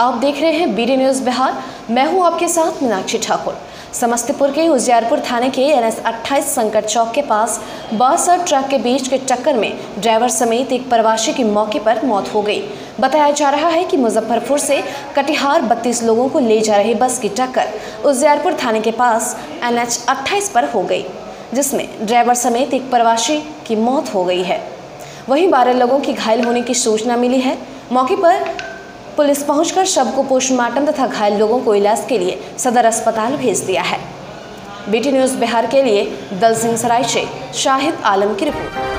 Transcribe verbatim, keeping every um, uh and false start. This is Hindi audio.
आप देख रहे हैं बीडी न्यूज़ बिहार। मैं हूं आपके साथ मीनाक्षी ठाकुर। समस्तीपुर के उजियारपुर थाने के एनएस अट्ठाईस संकट चौक के पास बस और ट्रक के बीच के टक्कर में ड्राइवर समेत एक प्रवासी की मौके पर मौत हो गई। बताया जा रहा है कि मुजफ्फरपुर से कटिहार बत्तीस लोगों को ले जा रही बस की टक्कर उजियारपुर थाने के पास एन एच अट्ठाईस पर हो गई, जिसमें ड्राइवर समेत एक प्रवासी की मौत हो गई है। वहीं बारह लोगों की घायल होने की सूचना मिली है। मौके पर पुलिस पहुंचकर शव को पोस्टमार्टम तथा घायल लोगों को इलाज के लिए सदर अस्पताल भेज दिया है। बीटी न्यूज़ बिहार के लिए दलसिंहसराय से शाहिद आलम की रिपोर्ट।